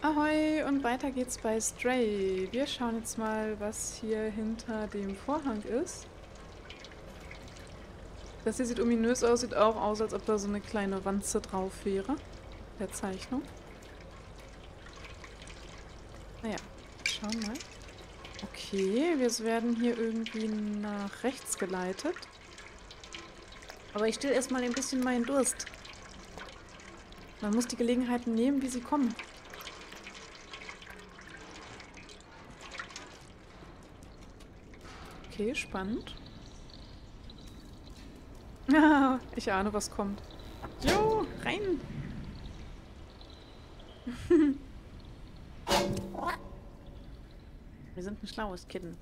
Ahoi und weiter geht's bei Stray. Wir schauen jetzt mal, was hier hinter dem Vorhang ist. Das hier sieht ominös aus, sieht auch aus, als ob da so eine kleine Wanze drauf wäre. Der Zeichnung. Naja, schauen mal. Okay, wir werden hier irgendwie nach rechts geleitet. Aber ich still erstmal ein bisschen meinen Durst. Man muss die Gelegenheiten nehmen, wie sie kommen. Okay, spannend. Ich ahne, was kommt. Jo, rein! Wir sind ein schlaues Kitten.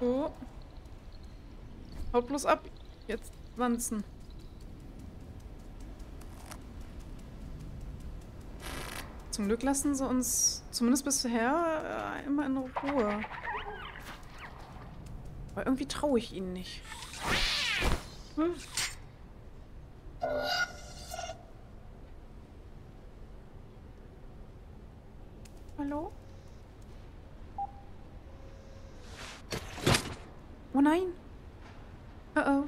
So. Haut bloß ab. Jetzt wanzen. Zum Glück lassen sie uns, zumindest bisher, immer in Ruhe. Aber irgendwie traue ich ihnen nicht. Hm. Hallo? Oh nein! Oh.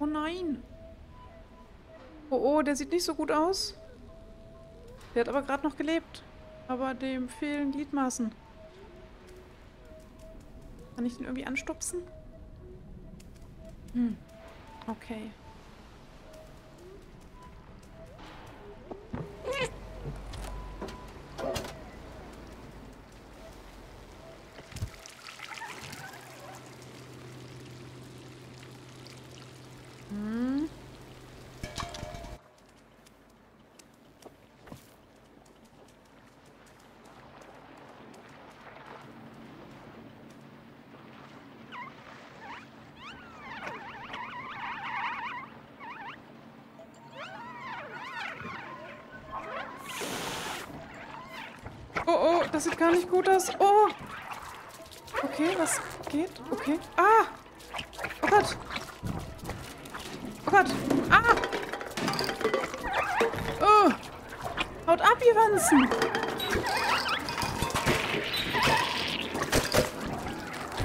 Oh nein! Oh, der sieht nicht so gut aus. Der hat aber gerade noch gelebt. Aber dem fehlen Gliedmaßen. Kann ich den irgendwie anstupsen? Hm. Okay. Oh, oh, das sieht gar nicht gut aus. Oh! Okay, was geht? Okay. Ah! Oh Gott! Oh Gott! Ah! Oh! Haut ab, ihr Wanzen!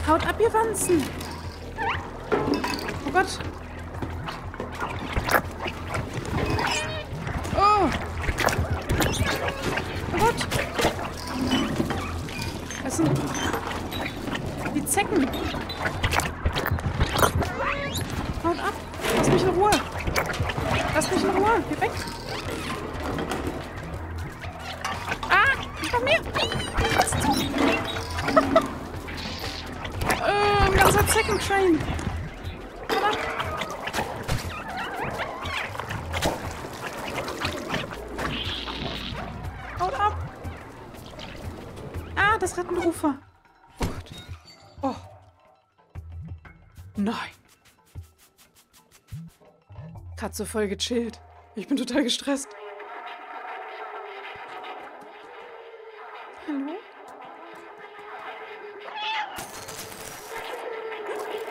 Haut ab, ihr Wanzen! Oh Gott! Oh! Oh Gott! Das sind die Zecken. Haut ab. Lass mich in Ruhe. Lass mich in Ruhe. Geh weg. Ah, komm her. Ein ganzer Zeckentrain. Das Rettenrufer. Oh Gott. Oh. Nein. Katze voll gechillt. Ich bin total gestresst. Hallo?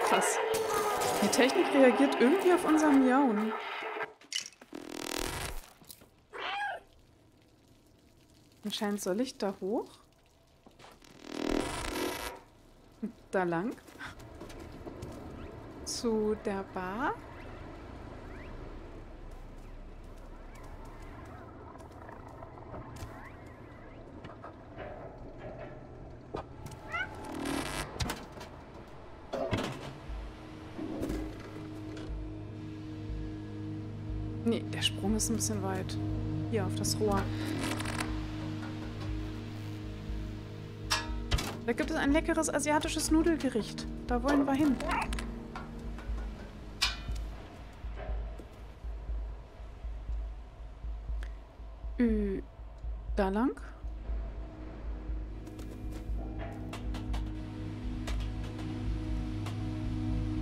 Krass. Die Technik reagiert irgendwie auf unser Miauen. Anscheinend soll ich da hoch. Da lang. Zu der Bar. Nee, der Sprung ist ein bisschen weit. Hier auf das Rohr. Da gibt es ein leckeres asiatisches Nudelgericht. Da wollen wir hin. Da lang?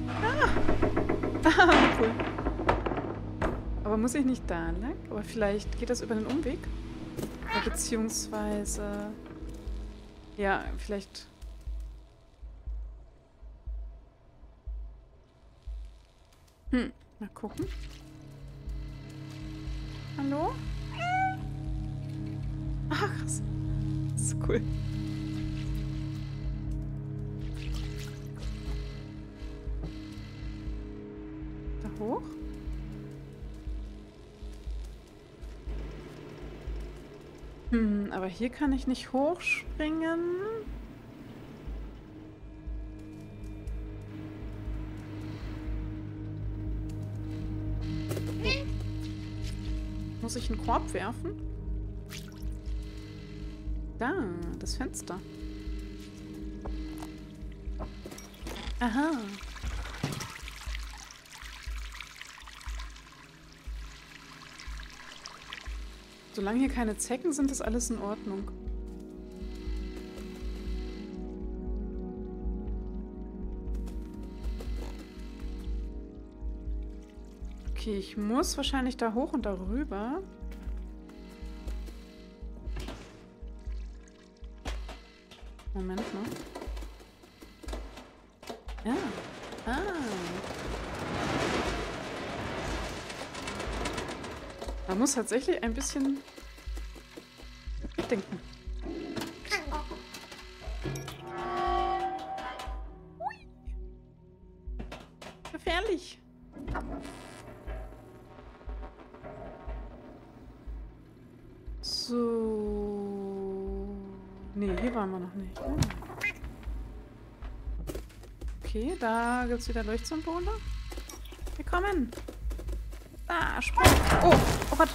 Ah! Cool. Aber muss ich nicht da lang? Aber vielleicht geht das über den Umweg? Oder beziehungsweise... Ja, vielleicht... Hm. Mal gucken. Hallo? Ach, krass. Das ist cool. Da hoch? Hm, aber hier kann ich nicht hochspringen. Muss ich einen Korb werfen? Da, das Fenster. Aha. Solange hier keine Zecken sind, ist alles in Ordnung. Okay, ich muss wahrscheinlich da hoch und da rüber. Moment mal. Ja. Ah. Man muss tatsächlich ein bisschen mitdenken. Ui. Gefährlich. So. Nee, hier waren wir noch nicht. Oh. Okay, da gibt es wieder Leuchtsymbole. Wir kommen. Da, spring. Oh, oh Gott.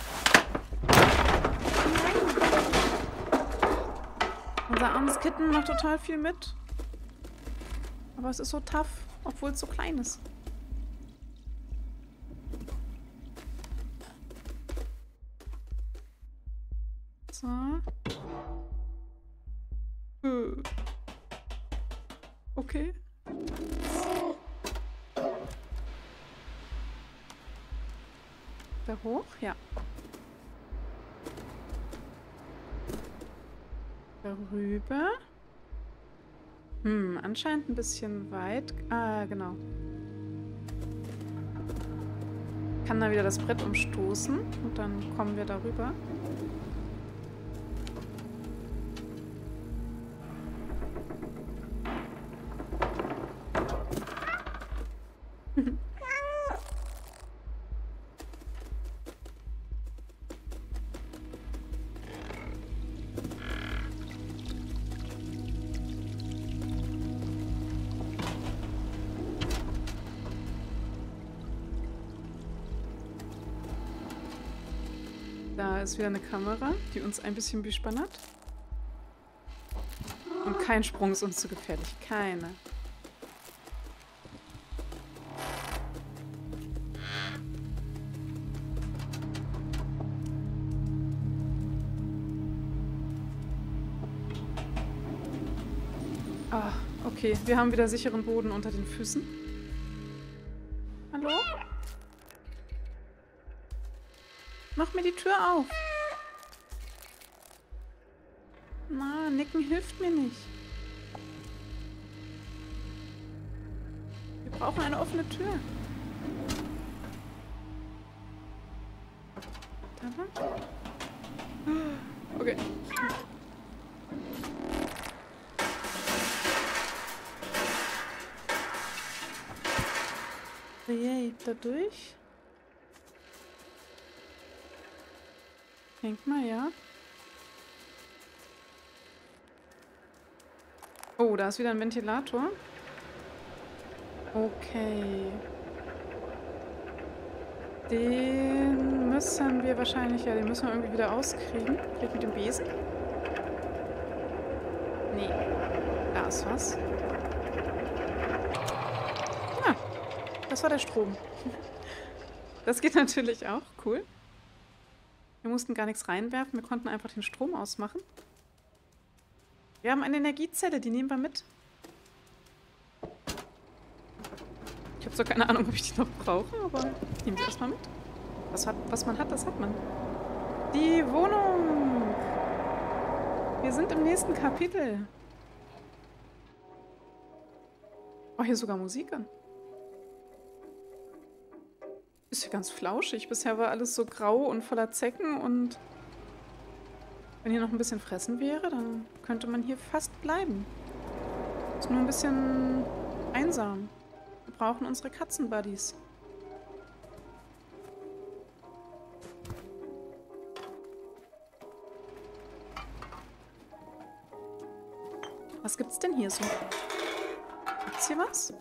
Nein. Unser armes Kitten macht total viel mit. Aber es ist so tough, obwohl es so klein ist. So. Okay. Da hoch? Ja. Darüber. Hm, anscheinend ein bisschen weit. Ah, genau. Ich kann da wieder das Brett umstoßen und dann kommen wir darüber. Da ist wieder eine Kamera, die uns ein bisschen bespannt. Und kein Sprung ist uns zu gefährlich. Keine. Ah, okay. Wir haben wieder sicheren Boden unter den Füßen. Hallo? Mach mir die Tür auf. Na, nicken hilft mir nicht. Wir brauchen eine offene Tür. Da war. Okay. Yay, da durch. Denk mal, ja. Oh, da ist wieder ein Ventilator. Okay. Den müssen wir wahrscheinlich, ja, den müssen wir irgendwie wieder auskriegen. Vielleicht mit dem Besen? Nee. Da ist was. Ah, das war der Strom. Das geht natürlich auch. Cool. Wir mussten gar nichts reinwerfen, wir konnten einfach den Strom ausmachen. Wir haben eine Energiezelle, die nehmen wir mit. Ich habe so keine Ahnung, ob ich die noch brauche, aber nehmen wir erstmal mit. Was man hat, das hat man. Die Wohnung! Wir sind im nächsten Kapitel. Oh, hier ist sogar Musik an. Ist ja ganz flauschig. Bisher war alles so grau und voller Zecken und wenn hier noch ein bisschen Fressen wäre, dann könnte man hier fast bleiben. Ist nur ein bisschen einsam. Wir brauchen unsere Katzenbuddies. Was gibt's denn hier so? Gibt's hier was?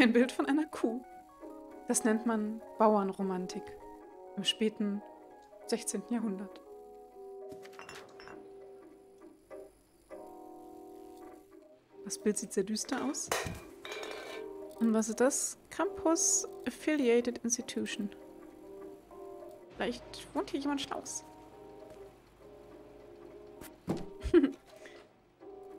Ein Bild von einer Kuh. Das nennt man Bauernromantik im späten 16. Jahrhundert. Das Bild sieht sehr düster aus. Und was ist das? Campus Affiliated Institution. Vielleicht wohnt hier jemand Schlaus.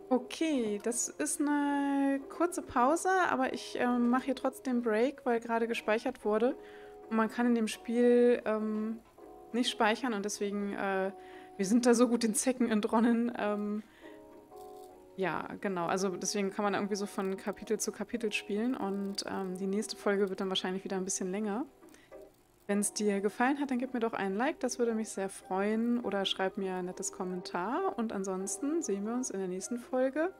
Okay, das ist eine kurze Pause, aber ich mache hier trotzdem Break, weil gerade gespeichert wurde. Und man kann in dem Spiel nicht speichern und deswegen, wir sind da so gut den Zecken entronnen. Ja, genau, also deswegen kann man irgendwie so von Kapitel zu Kapitel spielen und die nächste Folge wird dann wahrscheinlich wieder ein bisschen länger. Wenn es dir gefallen hat, dann gib mir doch einen Like, das würde mich sehr freuen. Oder schreib mir ein nettes Kommentar. Und ansonsten sehen wir uns in der nächsten Folge.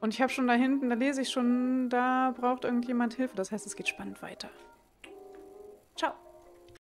Und ich habe schon da hinten, da lese ich schon, da braucht irgendjemand Hilfe. Das heißt, es geht spannend weiter.